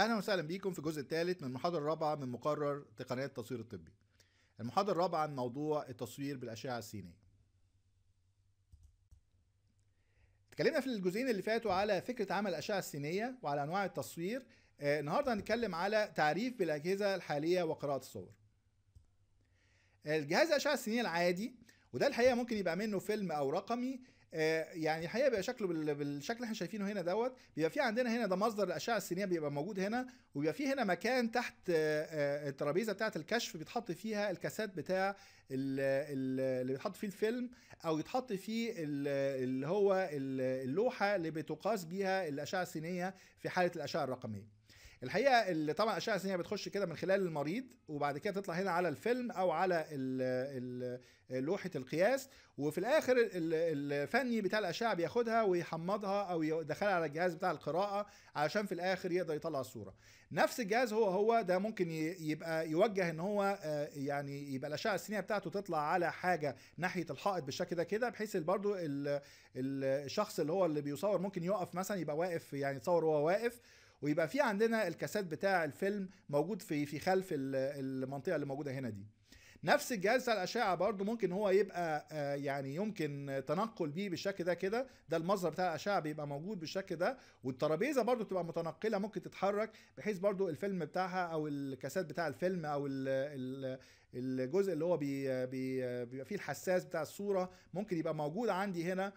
اهلا وسهلا بيكم في الجزء الثالث من المحاضره الرابعه من مقرر تقنيات التصوير الطبي. المحاضره الرابعه عن موضوع التصوير بالاشعه السينيه. اتكلمنا في الجزئين اللي فاتوا على فكره عمل الاشعه السينيه وعلى انواع التصوير. النهارده هنتكلم على تعريف بالاجهزه الحاليه وقراءه الصور. الجهاز الاشعه السينيه العادي، وده الحقيقه ممكن يبقى منه فيلم او رقمي، يعني الحقيقه بيبقى شكله بالشكل اللي احنا شايفينه هنا دوت. بيبقى في عندنا هنا ده مصدر الاشعه السينيه بيبقى موجود هنا، وبيبقى في هنا مكان تحت الترابيزه بتاعه الكشف بيتحط فيها الكاسات بتاع اللي بيتحط فيه الفيلم، او يتحط فيه اللي هو اللوحه اللي بتقاس بيها الاشعه السينيه في حاله الاشعه الرقميه. الحقيقه اللي طبعا الاشعه السينيه بتخش كده من خلال المريض، وبعد كده تطلع هنا على الفيلم او على لوحه القياس، وفي الاخر الفني بتاع الاشعه بياخدها ويحمضها او يدخلها على الجهاز بتاع القراءه علشان في الاخر يقدر يطلع الصوره. نفس الجهاز هو ده ممكن يبقى يوجه ان هو يعني يبقى الاشعه السينيه بتاعته تطلع على حاجه ناحيه الحائط بالشكل ده كده، بحيث برضو الشخص اللي بيصور ممكن يقف مثلا، يبقى واقف يعني يتصور وهو واقف، ويبقى في عندنا الكاسات بتاع الفيلم موجود في خلف المنطقه اللي موجوده هنا دي. نفس الجهاز بتاع الاشعه برضو ممكن هو يبقى يعني يمكن تنقل بيه بالشكل ده كده، ده المصدر بتاع الاشعه بيبقى موجود بالشكل ده، والترابيزه برضو بتبقى متنقله ممكن تتحرك، بحيث برضو الفيلم بتاعها او الكاسات بتاع الفيلم او الجزء اللي هو بيبقى فيه الحساس بتاع الصوره ممكن يبقى موجود عندي هنا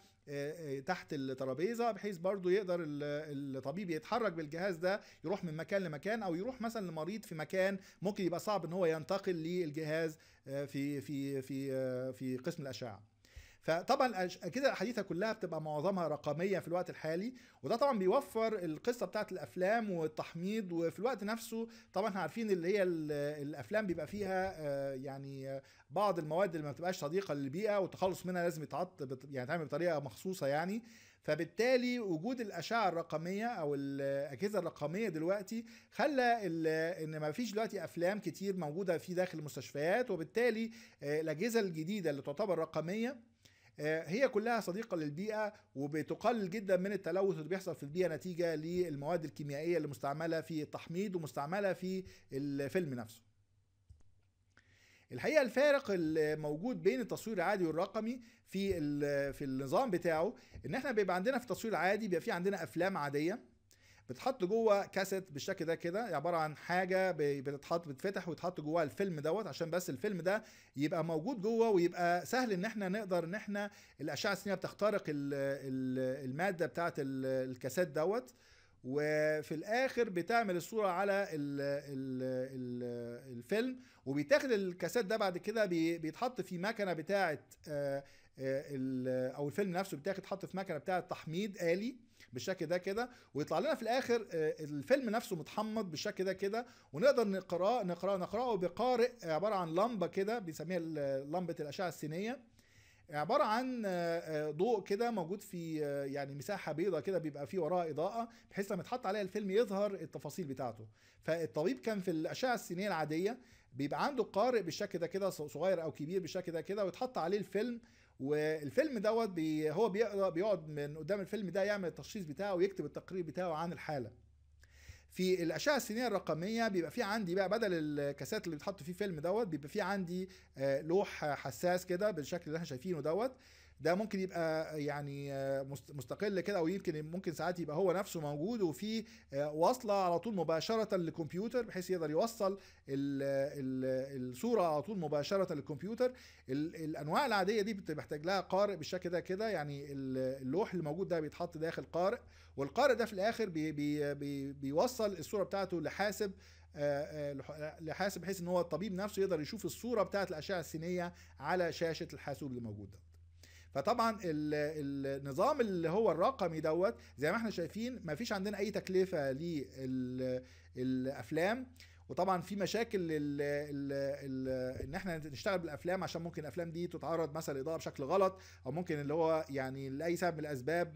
تحت الترابيزه، بحيث برضو يقدر الطبيب يتحرك بالجهاز ده يروح من مكان لمكان، او يروح مثلا لمريض في مكان ممكن يبقى صعب ان هو ينتقل للجهاز في في في في قسم الاشعه. فطبعا كده الحديثه كلها بتبقى معظمها رقميه في الوقت الحالي، وده طبعا بيوفر القصه بتاعت الافلام والتحميض، وفي الوقت نفسه طبعا احنا عارفين اللي هي الافلام بيبقى فيها يعني بعض المواد اللي ما بتبقاش صديقه للبيئه، والتخلص منها لازم يعني تعمل بطريقه مخصوصه يعني. فبالتالي وجود الاشعه الرقميه او الاجهزه الرقميه دلوقتي خلى ان ما فيش دلوقتي افلام كتير موجوده في داخل المستشفيات، وبالتالي الاجهزه الجديده اللي تعتبر رقميه هي كلها صديقة للبيئة، وبتقلل جدا من التلوث اللي بيحصل في البيئة نتيجة للمواد الكيميائية اللي مستعملة في التحميض ومستعملة في الفيلم نفسه. الحقيقة الفارق الموجود بين التصوير العادي والرقمي في النظام بتاعه، ان احنا بيبقى عندنا في التصوير العادي بيبقى في عندنا افلام عادية بتحط جوه كاسيت بالشكل ده كده، عباره عن حاجه بتتفتح ويتحط جواها الفيلم دوت، عشان بس الفيلم ده يبقى موجود جوه، ويبقى سهل ان احنا نقدر ان احنا الاشعه السينيه بتخترق الماده بتاعه الكاسيت دوت، وفي الاخر بتعمل الصوره على الفيلم، وبيتاخد الكاسيت ده بعد كده بيتحط في مكنه بتاعه او الفيلم نفسه بيتحط في مكنه بتاعه تحميض آلي بالشكل ده كده، ويطلع لنا في الاخر الفيلم نفسه متحمض بالشكل ده كده، ونقدر نقراه بقارئ عباره عن لمبه كده بنسميها لمبه الاشعه السينيه، عباره عن ضوء كده موجود في يعني مساحه بيضاء كده بيبقى فيه وراها اضاءه، بحيث لما يتحط عليها الفيلم يظهر التفاصيل بتاعته. فالطبيب كان في الاشعه السينيه العاديه بيبقى عنده قارئ بالشكل ده كده صغير او كبير بالشكل ده كده، ويتحط عليه الفيلم، والفيلم دوت هو بيقعد من قدام الفيلم ده يعمل التشخيص بتاعه ويكتب التقرير بتاعه عن الحاله. في الاشعه السينيه الرقميه بيبقى في عندي بقى بدل الكاسات اللي بيتحط فيه فيلم دوت، بيبقى في عندي لوح حساس كده بالشكل اللي احنا شايفينه دوت، ده ممكن يبقى يعني مستقل كده، او ممكن ساعات يبقى هو نفسه موجود، وفي واصله على طول مباشره للكمبيوتر، بحيث يقدر يوصل الصوره على طول مباشره للكمبيوتر. الانواع العاديه دي بتحتاج لها قارئ بالشكل ده كده، يعني اللوح اللي موجود ده بيتحط داخل قارئ، والقارئ ده في الاخر بي بي بي بيوصل الصوره بتاعته لحاسب، بحيث ان هو الطبيب نفسه يقدر يشوف الصوره بتاعت الاشعه السينيه على شاشه الحاسوب اللي موجود ده. فطبعا النظام اللي هو الرقمي دوت زي ما احنا شايفين مفيش عندنا اي تكلفه للافلام، وطبعا في مشاكل ان احنا نشتغل بالافلام، عشان ممكن الافلام دي تتعرض مثلا الاضاءه بشكل غلط، او ممكن اللي هو يعني لاي سبب من الاسباب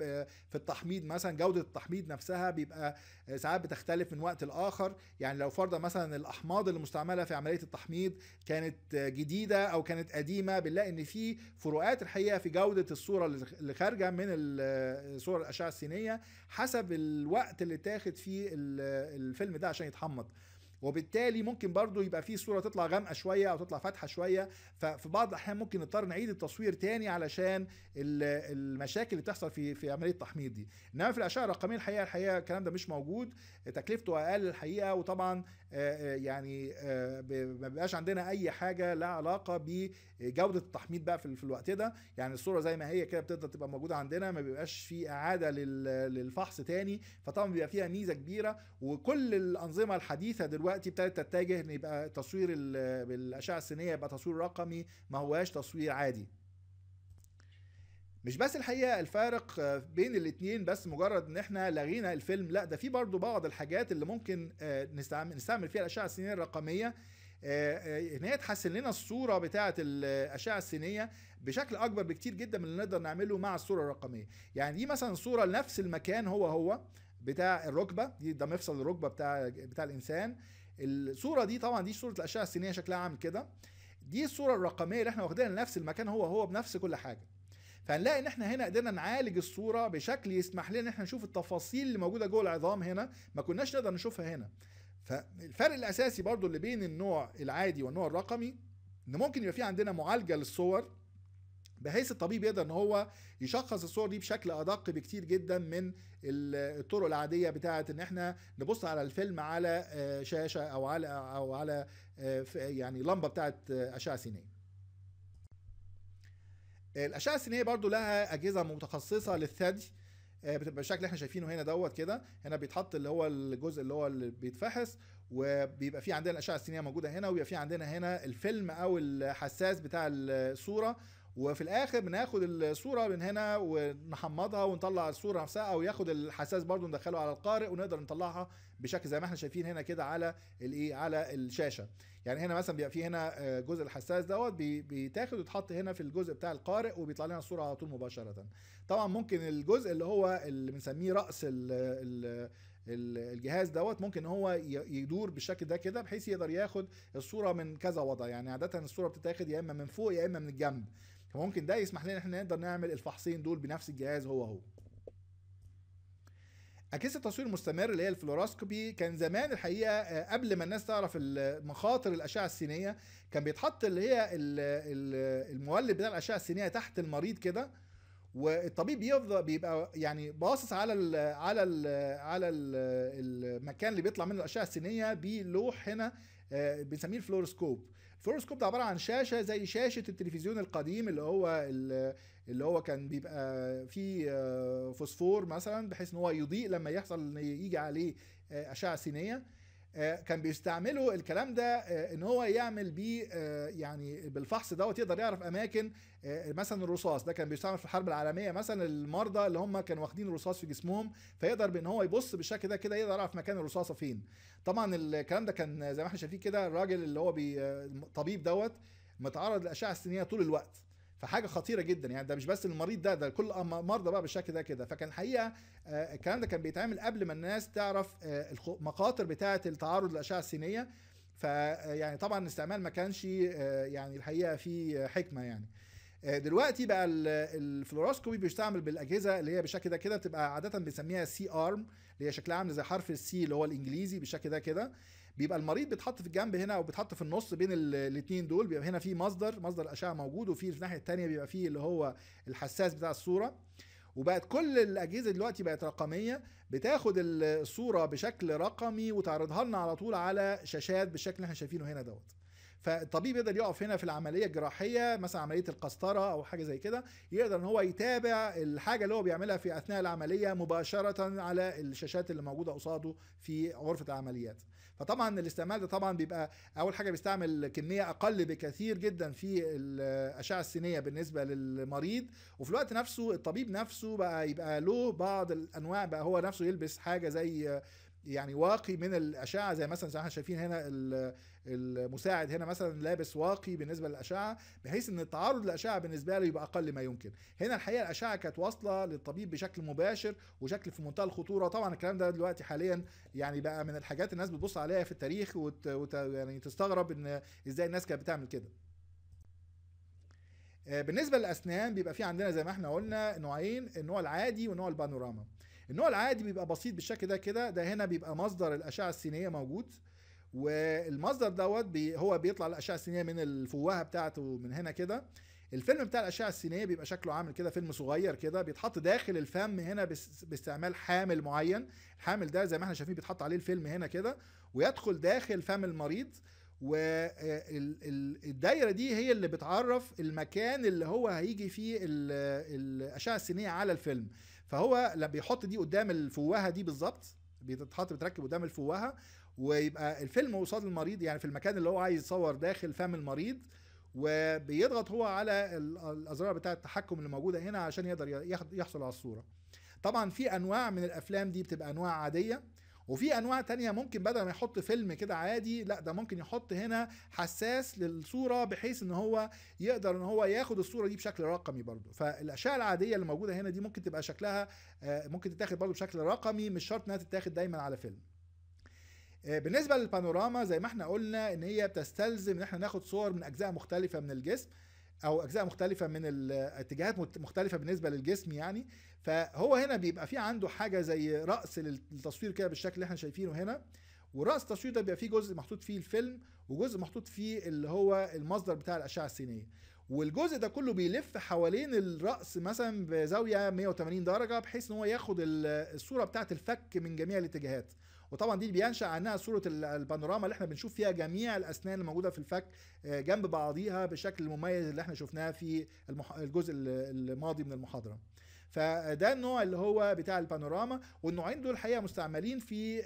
في التحميض مثلا، جوده التحميض نفسها بيبقى ساعات بتختلف من وقت لاخر. يعني لو فرضا مثلا الاحماض اللي مستعمله في عمليه التحميض كانت جديده او كانت قديمه، بنلاقي ان في فروقات الحقيقه في جوده الصوره اللي خارجه من صور الاشعه السينيه حسب الوقت اللي اتاخد فيه الفيلم ده عشان يتحمض، وبالتالي ممكن برضو يبقى فيه صورة تطلع غامقة شوية او تطلع فاتحة شوية. ففي بعض الاحيان ممكن نضطر نعيد التصوير تاني علشان المشاكل اللي بتحصل في عملية التحميض دي. انما في الاشعة الرقمية الحقيقة الكلام ده مش موجود، تكلفته اقل الحقيقة، وطبعا يعني ما بقاش عندنا اي حاجة لها علاقة بجودة التحميض بقى في الوقت ده. يعني الصورة زي ما هي كده بتقدر تبقى موجودة عندنا، ما بيبقاش في اعادة للفحص تاني، فطبعا بيبقى فيها ميزة كبيرة. وكل الانظمة الحديثة دلوقتي ابتدت تتجه ان يبقى تصوير بالاشعه السينيه يبقى تصوير رقمي، ما هواش تصوير عادي. مش بس الحقيقه الفارق بين الاثنين بس مجرد ان احنا لغينا الفيلم، لا، ده في برضو بعض الحاجات اللي ممكن نستعمل فيها الاشعه السينيه الرقميه ان هي تحسن لنا الصوره بتاعه الاشعه السينيه بشكل اكبر بكتير جدا من اللي نقدر نعمله مع الصوره الرقميه. يعني دي مثلا صوره لنفس المكان هو بتاع الركبه دي، ده مفصل الركبه بتاع الانسان. الصوره دي طبعا دي صوره الاشعه السينيه شكلها عامل كده، دي الصوره الرقميه اللي احنا واخدينها لنفس المكان هو بنفس كل حاجه. فهنلاقي ان احنا هنا قدرنا نعالج الصوره بشكل يسمح لنا ان احنا نشوف التفاصيل اللي موجوده جوه العظام هنا ما كناش نقدر نشوفها هنا. فالفرق الاساسي برضو اللي بين النوع العادي والنوع الرقمي ان ممكن يبقى في عندنا معالجه للصور بحيث الطبيب يقدر ان هو يشخص الصور دي بشكل ادق بكتير جدا من الطرق العاديه بتاعه ان احنا نبص على الفيلم على شاشه او على يعني لمبه بتاعه اشعه سينيه. الاشعه السينيه برضو لها اجهزه متخصصه للثدي، بتبقى بالشكل اللي احنا شايفينه هنا كده. هنا بيتحط اللي هو الجزء اللي بيتفحص، وبيبقى في عندنا الاشعه السينيه موجوده هنا، وبيبقى في عندنا هنا الفيلم او الحساس بتاع الصوره، وفي الاخر بناخد الصوره من هنا ونحمضها ونطلع الصوره نفسها، او ياخد الحساس برضو ندخله على القارئ ونقدر نطلعها بشكل زي ما احنا شايفين هنا كده على على الشاشه. يعني هنا مثلا بيبقى في هنا جزء الحساس بيتاخد ويتحط هنا في الجزء بتاع القارئ وبيطلع لنا الصوره على طول مباشره. طبعا ممكن الجزء اللي بنسميه راس الجهاز ممكن هو يدور بالشكل ده كده بحيث يقدر ياخد الصوره من كذا وضع. يعني عاده الصوره بتتاخد يا اما من فوق يا اما من الجنب، فممكن ده يسمح لنا احنا نقدر نعمل الفحصين دول بنفس الجهاز هو. أجهزة التصوير المستمر اللي هي الفلوراسكوبي كان زمان الحقيقة قبل ما الناس تعرف مخاطر الأشعة السينية كان بيتحط اللي هي المولد بتاع الأشعة السينية تحت المريض كده، والطبيب بيفضل بيبقى يعني باصص على ال على ال على ال المكان اللي بيطلع منه الأشعة السينية بلوح هنا بنسميه الفلورسكوب. الفلورسكوب ده عباره عن شاشه زي شاشه التلفزيون القديم اللي هو كان بيبقى فيه فوسفور مثلا بحيث ان هو يضيء لما يحصل يجي عليه اشعه سينيه. كان بيستعملوا الكلام ده ان هو يعمل بيه يعني بالفحص يقدر يعرف اماكن مثلا الرصاص. ده كان بيستعمل في الحرب العالميه مثلا المرضى اللي هم كانوا واخدين رصاص في جسمهم، فيقدر بان هو يبص بالشكل ده كده يقدر يعرف مكان الرصاصه فين. طبعا الكلام ده كان زي ما احنا شايفين كده الراجل اللي هو الطبيب متعرض للاشعه السينيه طول الوقت، فحاجه خطيره جدا. يعني ده مش بس المريض، ده كل مرضى بالشكل ده كده. فكان الحقيقه الكلام ده كان بيتعمل قبل ما الناس تعرف المخاطر بتاعه التعرض للاشعه السينيه. فيعني طبعا الاستعمال ما كانش يعني الحقيقه في حكمه. يعني دلوقتي بقى الفلوراسكوبي بيستعمل بالاجهزه اللي هي بالشكل ده كده، بتبقى عاده بنسميها سي ارم اللي هي شكلها عامل زي حرف السي اللي هو الانجليزي بالشكل ده كده. بيبقى المريض بيتحط في الجنب هنا او بيتحط في النص بين الاثنين دول، بيبقى هنا في مصدر الاشعه موجود، وفي الناحيه الثانيه بيبقى فيه اللي هو الحساس بتاع الصوره. وبقت كل الاجهزه دلوقتي بقت رقميه، بتاخد الصوره بشكل رقمي وتعرضها لنا على طول على شاشات بالشكل اللي احنا شايفينه هنا فالطبيب يقدر يقف هنا في العمليه الجراحيه مثلا عمليه القسطره او حاجه زي كده، يقدر ان هو يتابع الحاجه اللي هو بيعملها في اثناء العمليه مباشره على الشاشات اللي موجوده قصاده في غرفه العمليات. فطبعا الاستعمال ده بيبقى اول حاجه بيستعمل كميه اقل بكثير جدا في الاشعه السينيه بالنسبه للمريض، وفي الوقت نفسه الطبيب نفسه بقى يبقى له بعض الانواع، بقى هو نفسه يلبس حاجه زي يعني واقي من الاشعه، زي مثلا زي ما احنا شايفين هنا المساعد هنا مثلا لابس واقي بالنسبه للاشعه، بحيث ان التعرض للاشعه بالنسبه له يبقى اقل ما يمكن. هنا الحقيقه الاشعه كانت واصله للطبيب بشكل مباشر وشكل في منتهى الخطوره. طبعا الكلام ده دلوقتي حاليا يعني بقى من الحاجات الناس بتبص عليها في التاريخ يعني تستغرب ان ازاي الناس كانت بتعمل كده. بالنسبه للاسنان بيبقى في عندنا زي ما احنا قلنا نوعين، النوع العادي والنوع البانوراما. النوع العادي بيبقى بسيط بالشكل ده كده، ده هنا بيبقى مصدر الاشعه السينيه موجود، والمصدر دوت هو بيطلع الاشعه السينيه من الفوهه بتاعته من هنا كده. الفيلم بتاع الاشعه السينيه بيبقى شكله عامل كده، فيلم صغير كده بيتحط داخل الفم هنا باستعمال حامل معين. الحامل ده زي ما احنا شايفين بيتحط عليه الفيلم هنا كده ويدخل داخل فم المريض، والدايره دي هي اللي بتعرف المكان اللي هو هيجي فيه الاشعه السينيه على الفيلم. فهو لما بيحط دي قدام الفوهه دي بالظبط، بتركب قدام الفوهه، ويبقى الفيلم قصاد المريض يعني في المكان اللي هو عايز يصور داخل فم المريض، وبيضغط هو على الازرار بتاعه التحكم اللي موجوده هنا عشان يقدر يحصل على الصوره. طبعا في انواع من الافلام دي بتبقى انواع عاديه، وفي انواع تانية ممكن بدل ما يحط فيلم كده عادي، لا ده ممكن يحط هنا حساس للصوره بحيث ان هو يقدر ان هو ياخد الصوره دي بشكل رقمي برضه. فالاشعه العاديه اللي موجوده هنا دي ممكن تبقى شكلها ممكن تتاخد برضه بشكل رقمي، مش شرط انها تتاخد دايما على فيلم. بالنسبه للبانوراما زي ما احنا قلنا ان هي بتستلزم ان احنا ناخد صور من اجزاء مختلفه من الجسم، او اجزاء مختلفه من الاتجاهات مختلفه بالنسبه للجسم يعني. فهو هنا بيبقى في عنده حاجه زي راس للتصوير كده بالشكل اللي احنا شايفينه هنا، وراس التصوير ده بيبقى فيه جزء محطوط فيه الفيلم وجزء محطوط فيه اللي هو المصدر بتاع الاشعه السينيه، والجزء ده كله بيلف حوالين الراس مثلا بزاويه 180 درجه بحيث ان هو ياخد الصوره بتاعه الفك من جميع الاتجاهات. وطبعا دي بينشأ عنها صورة البانوراما اللي احنا بنشوف فيها جميع الأسنان الموجودة في الفك جنب بعضيها بالشكل المميز اللي احنا شفناه في الجزء الماضي من المحاضرة. فده النوع اللي هو بتاع البانوراما، والنوعين دول الحقيقة مستعملين في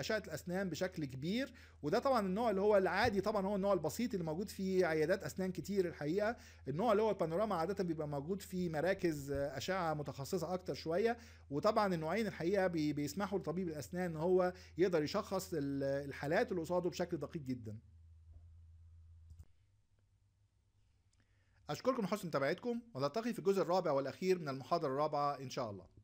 أشعة الأسنان بشكل كبير. وده طبعا النوع اللي هو العادي، طبعا هو النوع البسيط اللي موجود في عيادات أسنان كتير الحقيقة. النوع اللي هو البانوراما عادة بيبقى موجود في مراكز أشعة متخصصة أكتر شوية. وطبعا النوعين الحقيقة بيسمحوا لطبيب الأسنان إن هو يقدر يشخص الحالات اللي قصاده بشكل دقيق جدا. أشكركم حسن متابعتكم، ونلتقي في الجزء الرابع والأخير من المحاضرة الرابعة إن شاء الله.